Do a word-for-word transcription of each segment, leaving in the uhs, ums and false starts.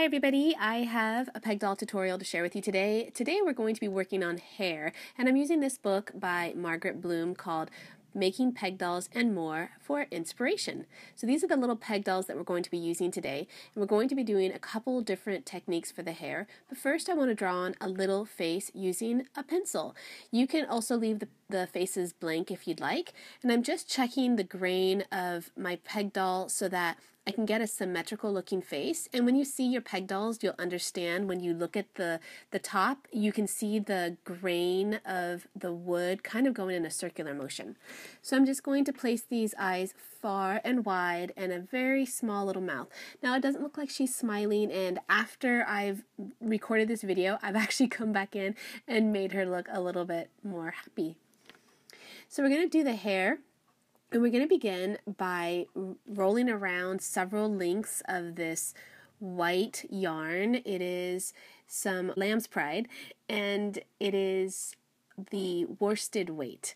Hi everybody, I have a Peg Doll tutorial to share with you today. Today we're going to be working on hair, and I'm using this book by Margaret Bloom called Making Peg Dolls and More for inspiration. So these are the little peg dolls that we're going to be using today, and we're going to be doing a couple different techniques for the hair. But first I want to draw on a little face using a pencil. You can also leave the, the faces blank if you'd like, and I'm just checking the grain of my peg doll so that I can get a symmetrical looking face. And when you see your peg dolls, you'll understand when you look at the, the top, you can see the grain of the wood kind of going in a circular motion. So I'm just going to place these eyes far and wide and a very small little mouth. Now it doesn't look like she's smiling, and after I've recorded this video, I've actually come back in and made her look a little bit more happy. So we're going to do the hair. And we're going to begin by rolling around several lengths of this white yarn. It is some Lamb's Pride, and it is the worsted weight.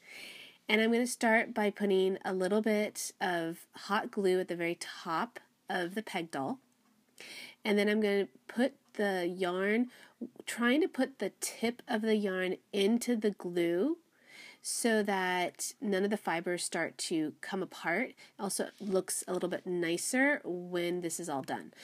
And I'm going to start by putting a little bit of hot glue at the very top of the peg doll. And then I'm going to put the yarn, trying to put the tip of the yarn into the glue, so that none of the fibers start to come apart. It also looks a little bit nicer when this is all done.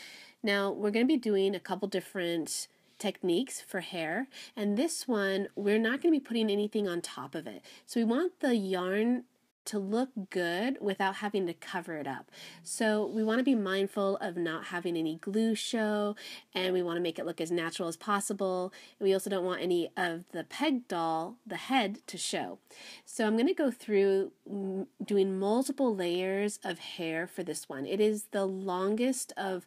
Now we're going to be doing a couple different techniques for hair, and this one we're not going to be putting anything on top of it. So we want the yarn to look good without having to cover it up. So we want to be mindful of not having any glue show, and we want to make it look as natural as possible. And we also don't want any of the peg doll, the head, to show. So I'm going to go through doing multiple layers of hair for this one. It is the longest of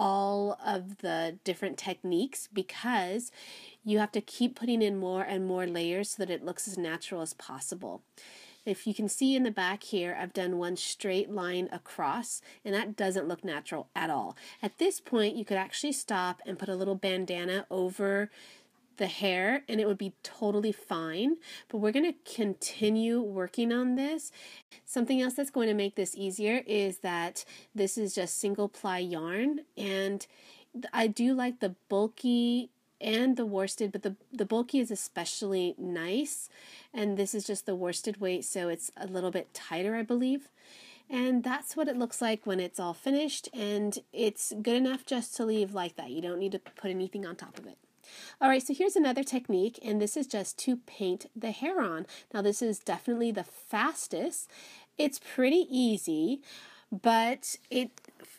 all of the different techniques because you have to keep putting in more and more layers so that it looks as natural as possible. If you can see in the back here, I've done one straight line across, and that doesn't look natural at all. At this point, you could actually stop and put a little bandana over the hair, and it would be totally fine. But we're going to continue working on this. Something else that's going to make this easier is that this is just single ply yarn, and I do like the bulky and the worsted, but the, the bulky is especially nice, and this is just the worsted weight, so it's a little bit tighter, I believe. And that's what it looks like when it's all finished, and it's good enough just to leave like that. You don't need to put anything on top of it. Alright, so here's another technique, and this is just to paint the hair on. Now this is definitely the fastest. It's pretty easy, but it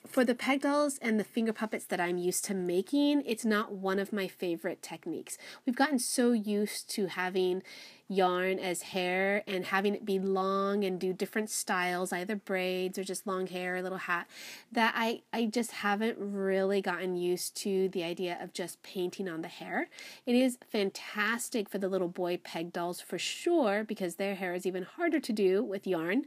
for the peg dolls and the finger puppets that I'm used to making, it's not one of my favorite techniques. We've gotten so used to having yarn as hair and having it be long and do different styles, either braids or just long hair or little hat, that I, I just haven't really gotten used to the idea of just painting on the hair. It is fantastic for the little boy peg dolls for sure, because their hair is even harder to do with yarn.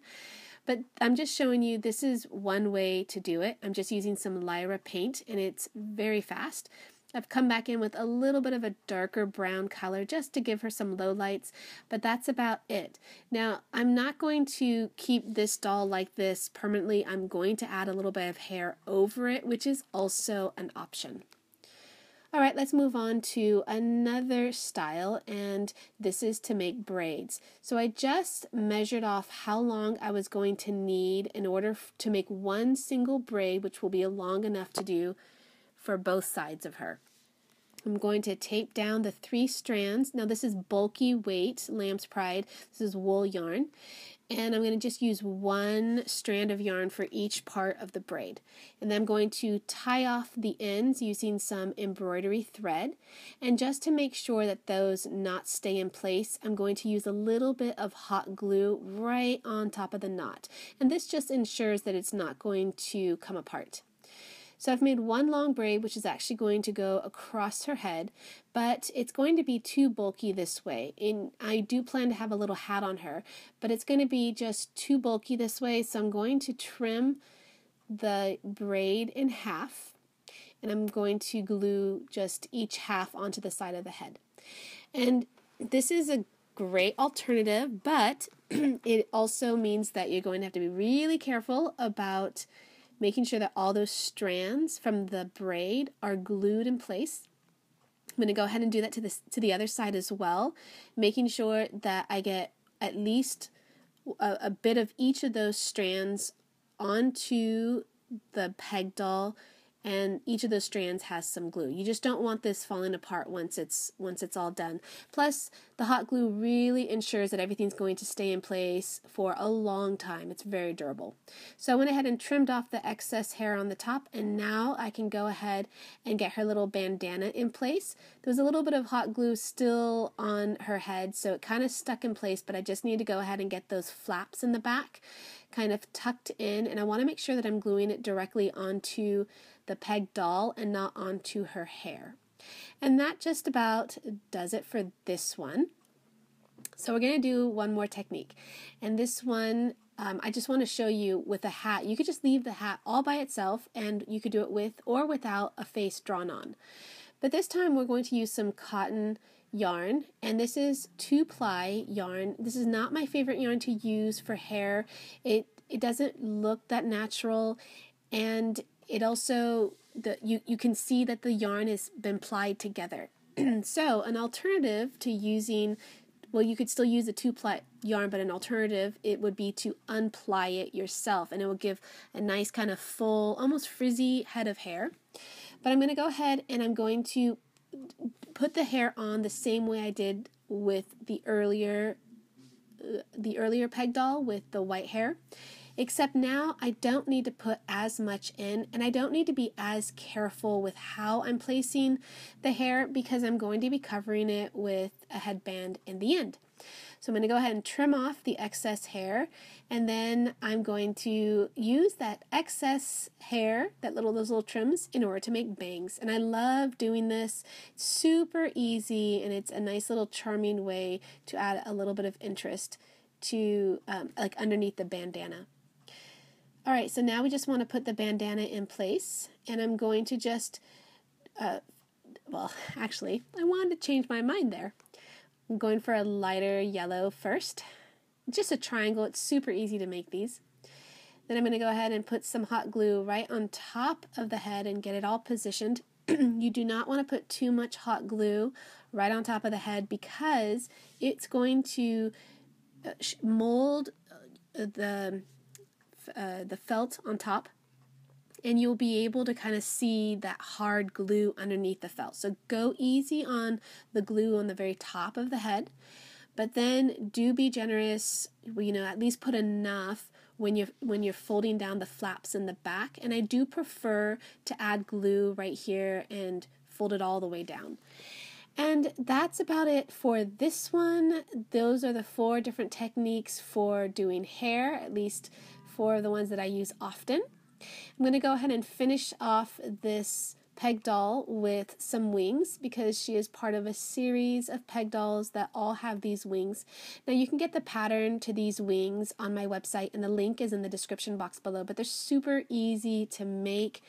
But I'm just showing you this is one way to do it. I'm just using some Lyra paint, and it's very fast. I've come back in with a little bit of a darker brown color just to give her some low lights, but that's about it. Now, I'm not going to keep this doll like this permanently. I'm going to add a little bit of hair over it, which is also an option. All right, let's move on to another style, and this is to make braids. So I just measured off how long I was going to need in order to make one single braid, which will be long enough to do for both sides of her. I'm going to tape down the three strands. Now this is bulky weight, Lamb's Pride. This is wool yarn. And I'm going to just use one strand of yarn for each part of the braid. And then I'm going to tie off the ends using some embroidery thread. And just to make sure that those knots stay in place, I'm going to use a little bit of hot glue right on top of the knot. And this just ensures that it's not going to come apart. So I've made one long braid, which is actually going to go across her head, but it's going to be too bulky this way. And I do plan to have a little hat on her, but it's going to be just too bulky this way, so I'm going to trim the braid in half, and I'm going to glue just each half onto the side of the head. And this is a great alternative, but it also means that you're going to have to be really careful about making sure that all those strands from the braid are glued in place. I'm going to go ahead and do that to this to the other side as well, making sure that I get at least a, a bit of each of those strands onto the peg doll, and each of those strands has some glue. You just don't want this falling apart once it's once it's all done. Plus, the hot glue really ensures that everything's going to stay in place for a long time. It's very durable. So I went ahead and trimmed off the excess hair on the top, and now I can go ahead and get her little bandana in place. There was a little bit of hot glue still on her head, so it kind of stuck in place, but I just need to go ahead and get those flaps in the back kind of tucked in, and I want to make sure that I'm gluing it directly onto the peg doll and not onto her hair. And that just about does it for this one. So we're going to do one more technique, and this one um, I just want to show you with a hat. You could just leave the hat all by itself, and you could do it with or without a face drawn on. But this time we're going to use some cotton yarn, and this is two ply yarn. This is not my favorite yarn to use for hair. It it doesn't look that natural, and it also the you you can see that the yarn has been plied together. So an alternative to using, well, you could still use a two ply yarn, but an alternative it would be to unply it yourself, and it will give a nice kind of full, almost frizzy head of hair. But I'm going to go ahead and I'm going to put the hair on the same way I did with the earlier uh, the earlier peg doll with the white hair, except now I don't need to put as much in, and I don't need to be as careful with how I'm placing the hair because I'm going to be covering it with a headband in the end. So I'm going to go ahead and trim off the excess hair, and then I'm going to use that excess hair, that little those little trims, in order to make bangs. And I love doing this. It's super easy, and it's a nice little charming way to add a little bit of interest to um, like underneath the bandana. All right, so now we just want to put the bandana in place, and I'm going to just, uh, well, actually, I wanted to change my mind there. I'm going for a lighter yellow first. Just a triangle. It's super easy to make these. Then I'm going to go ahead and put some hot glue right on top of the head and get it all positioned. You do not want to put too much hot glue right on top of the head because it's going to mold the, uh, the felt on top, and you'll be able to kind of see that hard glue underneath the felt. So go easy on the glue on the very top of the head, but then do be generous, you know, at least put enough when you're, when you're folding down the flaps in the back. And I do prefer to add glue right here and fold it all the way down. And that's about it for this one. Those are the four different techniques for doing hair, at least four of the ones that I use often. I'm going to go ahead and finish off this peg doll with some wings because she is part of a series of peg dolls that all have these wings. Now you can get the pattern to these wings on my website, and the link is in the description box below, but they're super easy to make.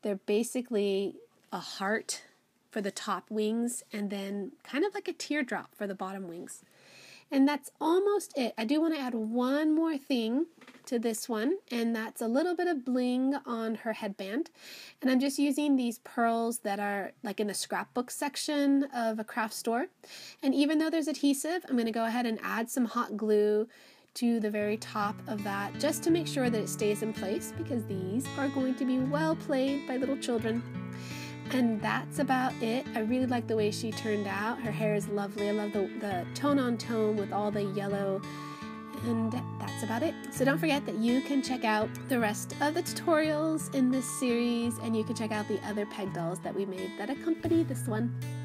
They're basically a heart for the top wings and then kind of like a teardrop for the bottom wings. And that's almost it. I do want to add one more thing to this one, and that's a little bit of bling on her headband. And I'm just using these pearls that are like in the scrapbook section of a craft store. And even though there's adhesive, I'm going to go ahead and add some hot glue to the very top of that just to make sure that it stays in place because these are going to be well played by little children. And that's about it. I really like the way she turned out. Her hair is lovely. I love the, the tone on tone with all the yellow. And that's about it. So don't forget that you can check out the rest of the tutorials in this series, and you can check out the other peg dolls that we made that accompany this one.